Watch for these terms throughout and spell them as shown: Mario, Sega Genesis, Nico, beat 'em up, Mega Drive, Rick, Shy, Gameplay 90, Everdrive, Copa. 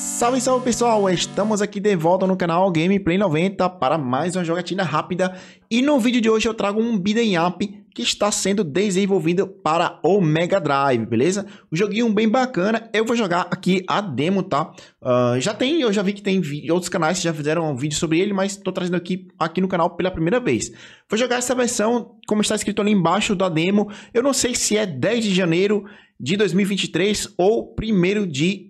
Salve, salve pessoal, estamos aqui de volta no canal Gameplay 90 para mais uma jogatina rápida. E no vídeo de hoje eu trago um beat'em up que está sendo desenvolvido para o Mega Drive, beleza? Um joguinho bem bacana, eu vou jogar aqui a demo, tá? Eu já vi que tem outros canais que já fizeram um vídeo sobre ele, mas estou trazendo aqui no canal pela primeira vez. Vou jogar essa versão, como está escrito ali embaixo da demo, eu não sei se é 10 de janeiro de 2023 ou 1º de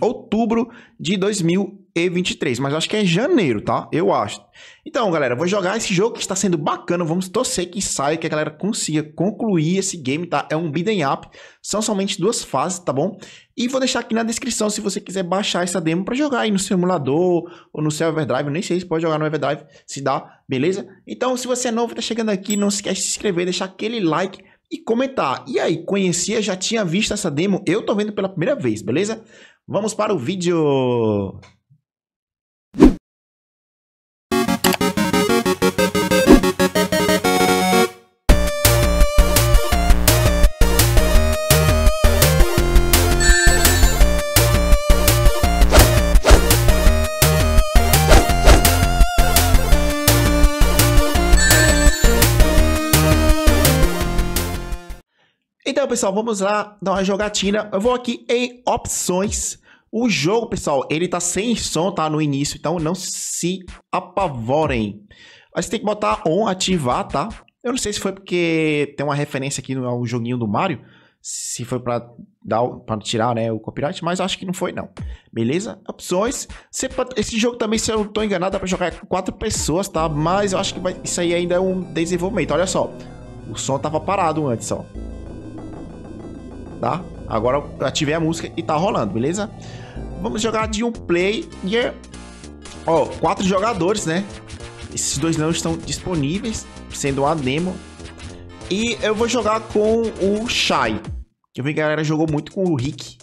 outubro de 2023, mas acho que é janeiro, tá? Eu acho. Então, galera, vou jogar esse jogo que está sendo bacana, vamos torcer que saia, que a galera consiga concluir esse game, tá? É um beat'em up, são somente 2 fases, tá bom? E vou deixar aqui na descrição se você quiser baixar essa demo para jogar aí no seu emulador ou no seu Everdrive, eu nem sei se pode jogar no Everdrive, se dá, beleza? Então, se você é novo, tá chegando aqui, não se esquece de se inscrever, deixar aquele like e comentar. E aí, conhecia, já tinha visto essa demo? Eu tô vendo pela primeira vez, beleza? Vamos para o vídeo! Então, pessoal, vamos lá dar uma jogatina. Eu vou aqui em opções. O jogo, pessoal, ele tá sem som, tá? No início, então não se apavorem. Aí você tem que botar on, ativar, tá? Eu não sei se foi porque tem uma referência aqui ao joguinho do Mario. Se foi para tirar, né, o copyright, mas acho que não foi, não. Beleza? Opções. Esse jogo também, se eu não tô enganado, dá pra jogar com 4 pessoas, tá? Mas eu acho que isso aí ainda é um desenvolvimento. Olha só, o som tava parado antes, ó. Tá? Agora eu ativei a música e tá rolando, beleza? Vamos jogar de um player. Ó, 4 jogadores, né? Esses 2 não estão disponíveis, sendo uma demo. E eu vou jogar com o Shy. Eu vi que a galera jogou muito com o Rick.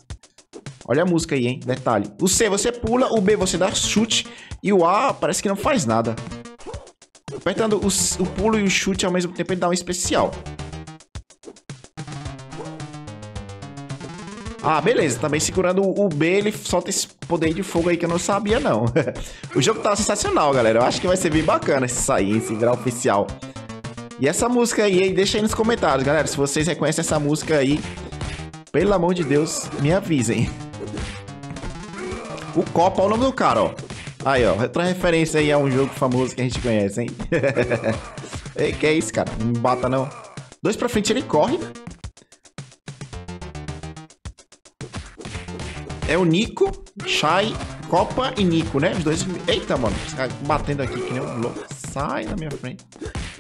Olha a música aí, hein? Detalhe. O C você pula, o B você dá chute e o A parece que não faz nada. Apertando o pulo e o chute ao mesmo tempo ele dá um especial. Ah, beleza, também segurando o B, ele solta esse poder de fogo aí que eu não sabia, não. O jogo tá sensacional, galera. Eu acho que vai ser bem bacana esse sair, esse grau oficial. E essa música aí, deixa aí nos comentários, galera. Se vocês reconhecem essa música aí, pelo amor de Deus, me avisem. O Copa é o nome do cara, ó. Aí, ó, outra referência aí a um jogo famoso que a gente conhece, hein? Ei, que é isso, cara? Não me bata, não. 2 pra frente, ele corre. É o Nico, Shy, Copa e Nico, né? Os 2... Eita, mano. Os caras batendo aqui que nem um louco. Sai da minha frente.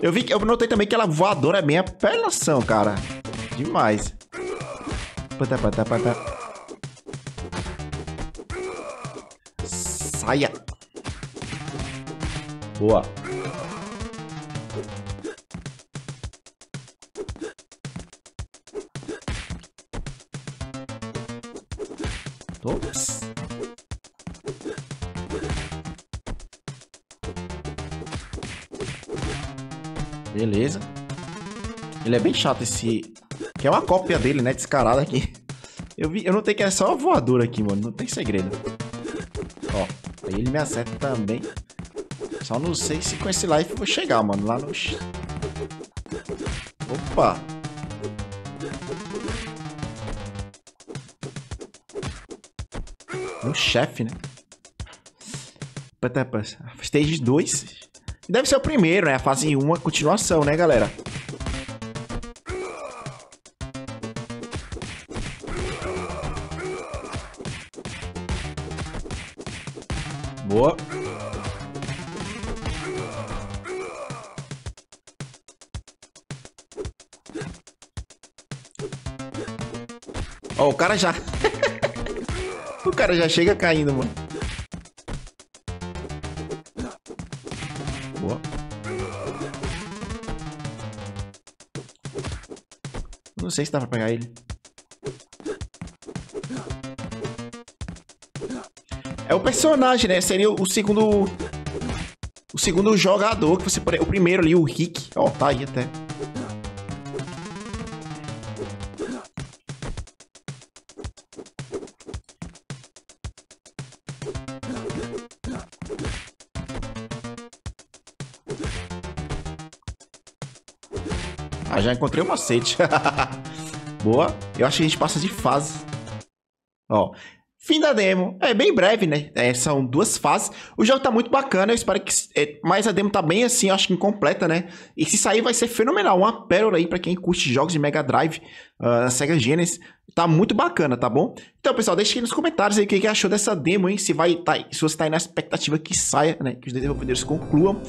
Eu notei também que ela voadora é bem apelação, cara. Demais. Saia. Boa. Ops. Beleza. Ele é bem chato esse... Que é uma cópia dele, né? Descarada aqui. Eu notei que é só voadora aqui, mano. Não tem segredo. Ó. Aí ele me acerta também. Só não sei se com esse life eu vou chegar, mano. Lá no... Opa. No chefe, né? Stage 2. Deve ser o primeiro, né? A fase 1, a continuação, né, galera? Boa. Ó, o cara já... O cara já chega caindo, mano. Boa. Não sei se dá pra pegar ele. É o personagem, né? Seria o segundo... O segundo jogador que você... O primeiro ali, o Rick. Ó, tá aí até. Ah, já encontrei um macete. Boa. Eu acho que a gente passa de fase. Ó, fim da demo. É bem breve, né? É, são 2 fases. O jogo tá muito bacana, eu espero que... mas a demo tá bem assim, eu acho que incompleta, né? E se sair vai ser fenomenal. Uma pérola aí pra quem curte jogos de Mega Drive, Sega Genesis. Tá muito bacana, tá bom? Então, pessoal, deixa aqui nos comentários aí o que achou dessa demo, hein? Se você tá aí na expectativa que saia, né? Que os desenvolvedores concluam.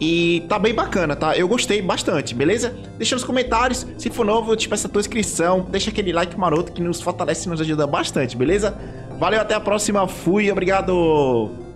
E tá bem bacana, tá? Eu gostei bastante, beleza? Deixa nos comentários. Se for novo, eu te peço a tua inscrição. Deixa aquele like maroto que nos fortalece e nos ajuda bastante, beleza? Valeu, até a próxima. Fui, obrigado!